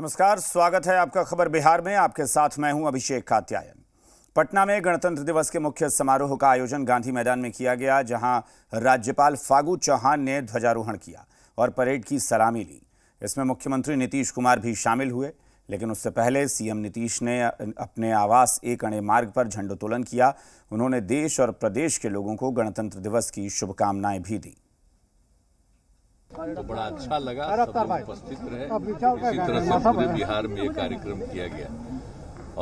नमस्कार, स्वागत है आपका खबर बिहार में। आपके साथ मैं हूं अभिषेक खात्यायन। पटना में गणतंत्र दिवस के मुख्य समारोह का आयोजन गांधी मैदान में किया गया, जहां राज्यपाल फागू चौहान ने ध्वजारोहण किया और परेड की सलामी ली। इसमें मुख्यमंत्री नीतीश कुमार भी शामिल हुए, लेकिन उससे पहले सीएम नीतीश ने अपने आवास एक अणे मार्ग पर झंडोत्तोलन किया। उन्होंने देश और प्रदेश के लोगों को गणतंत्र दिवस की शुभकामनाएं भी दी। तो बड़ा अच्छा लगा, सब उपस्थित रहे। इसी तरह से पूरे बिहार में ये कार्यक्रम किया गया।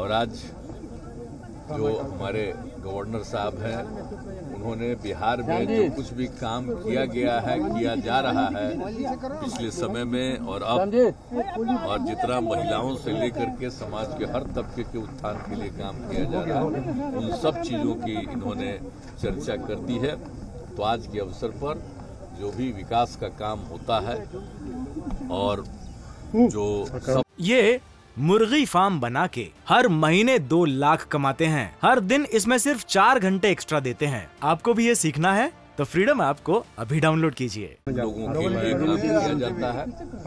और आज जो हमारे गवर्नर साहब हैं, उन्होंने बिहार में जो कुछ भी काम किया गया है, किया जा रहा है पिछले समय में और अब, और जितना महिलाओं से लेकर के समाज के हर तबके के उत्थान के लिए काम किया जा रहा है, उन सब चीज़ों की इन्होंने चर्चा कर दी है। तो आज के अवसर पर जो भी विकास का काम होता है और जो सब... ये मुर्गी फार्म बना के हर महीने 2 लाख कमाते हैं। हर दिन इसमें सिर्फ 4 घंटे एक्स्ट्रा देते हैं। आपको भी ये सीखना है तो फ्रीडम ऐप को अभी डाउनलोड कीजिए। लोगों के लिए काम किया जाता है,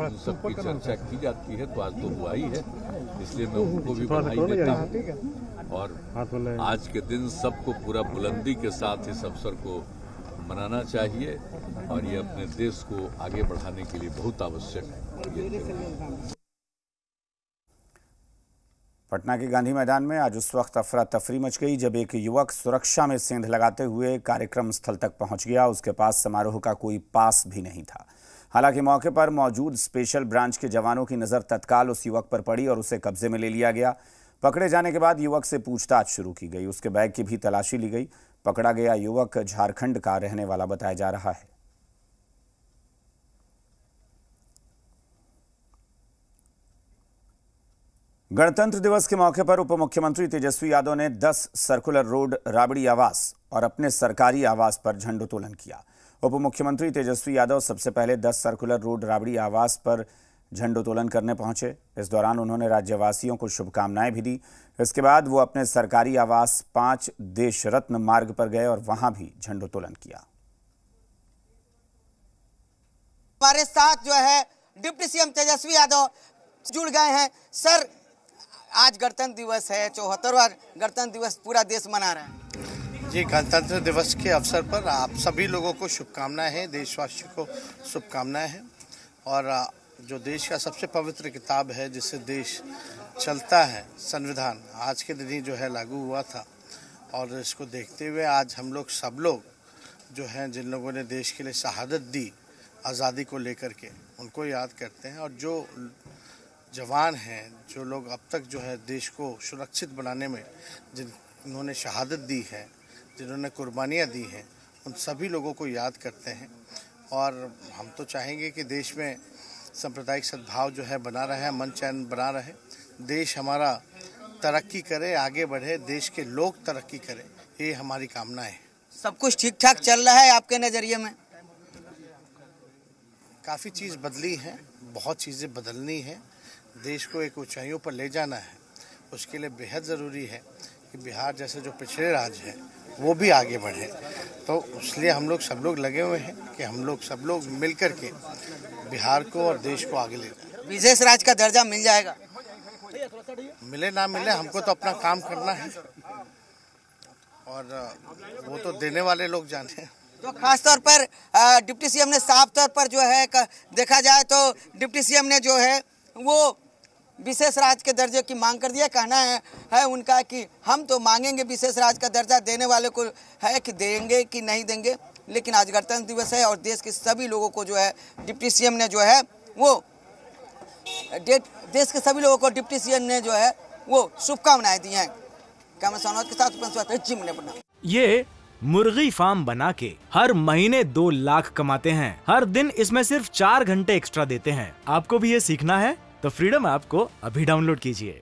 उन सब की चर्चा की जाती है। तो आज तो हुआ ही है, इसलिए मैं उनको भी बधाई देता हूँ। और आज के दिन सबको पूरा बुलंदी के साथ इस अवसर को मनाना चाहिए और ये अपने देश को आगे बढ़ाने के लिए बहुत आवश्यक है। पटना के गांधी मैदान में आज उस वक्त अफरा तफरी मच गई जब एक युवक सुरक्षा में सेंध लगाते हुए कार्यक्रम स्थल तक पहुंच गया। उसके पास समारोह का कोई पास भी नहीं था। हालांकि मौके पर मौजूद स्पेशल ब्रांच के जवानों की नज़र तत्काल उस युवक पर पड़ी और उसे कब्जे में ले लिया गया। पकड़े जाने के बाद युवक से पूछताछ शुरू की गई, उसके बैग की भी तलाशी ली गई। पकड़ा गया युवक झारखंड का रहने वाला बताया जा रहा है। गणतंत्र दिवस के मौके पर उप मुख्यमंत्री तेजस्वी यादव ने 10 सर्कुलर रोड राबड़ी आवास और अपने सरकारी आवास पर झंडोत्तोलन किया। उप मुख्यमंत्री तेजस्वी यादव सबसे पहले 10 सर्कुलर रोड राबड़ी आवास पर झंडोत्तोलन करने पहुंचे। इस दौरान उन्होंने राज्यवासियों को शुभकामनाएं भी दी। इसके बाद वो अपने सरकारी आवास 5 देश रत्न मार्ग पर गए और वहां भी झंडोत्तोलन किया। हमारे साथ जो है डिप्टी सीएम तेजस्वी यादव जुड़ गए हैं। सर, आज गणतंत्र दिवस है, 74वां गणतंत्र दिवस पूरा देश मना रहा है। जी, गणतंत्र दिवस के अवसर पर आप सभी लोगों को शुभकामनाएं हैं, देशवासियों को शुभकामनाएं हैं। और जो देश का सबसे पवित्र किताब है जिससे देश चलता है, संविधान, आज के दिन ही जो है लागू हुआ था। और इसको देखते हुए आज हम लोग सब लोग जो हैं, जिन लोगों ने देश के लिए शहादत दी आज़ादी को लेकर के, उनको याद करते हैं। और जो जवान हैं, जो लोग अब तक जो है देश को सुरक्षित बनाने में जिन्होंने शहादत दी है, जिन्होंने कुर्बानियाँ दी हैं, उन सभी लोगों को याद करते हैं। और हम तो चाहेंगे कि देश में सांप्रदायिक सद्भाव जो है बना रहे, मन चैन बना रहे, देश हमारा तरक्की करे, आगे बढ़े, देश के लोग तरक्की करें, ये हमारी कामना है। सब कुछ ठीक ठाक चल रहा है आपके नज़रिए में? काफ़ी चीज़ बदली है, बहुत चीज़ें बदलनी है। देश को एक ऊंचाइयों पर ले जाना है, उसके लिए बेहद ज़रूरी है कि बिहार जैसे जो पिछड़े राज्य हैं वो भी आगे बढ़े। तो इसलिए हम लोग सब लोग लगे हुए हैं कि हम लोग सब लोग मिल कर के बिहार को और देश को आगे ले जाए। विशेष राज्य का दर्जा मिल जाएगा? मिले ना मिले, हमको तो अपना काम करना है और वो तो देने वाले लोग जाने। तो खास तौर पर डिप्टी सीएम ने साफ तौर पर जो है देखा जाए तो डिप्टी सीएम ने जो है वो विशेष राज्य के दर्जे की मांग कर दिया। कहना है उनका कि हम तो मांगेंगे विशेष राज्य का दर्जा, देने वाले को है कि देंगे कि नहीं देंगे। लेकिन आज गणतंत्र दिवस है और देश के सभी लोगों को जो है डिप्टी सीएम ने जो है वो देश के सभी लोगों को डिप्टी सीएम ने जो है वो शुभकामनाएं दी हैं। कैमरा सनौज के साथ जिम ने बना ये मुर्गी फार्म बना के हर महीने 2 लाख कमाते हैं। हर दिन इसमें सिर्फ 4 घंटे एक्स्ट्रा देते हैं। आपको भी ये सीखना है तो फ्रीडम ऐप को अभी डाउनलोड कीजिए।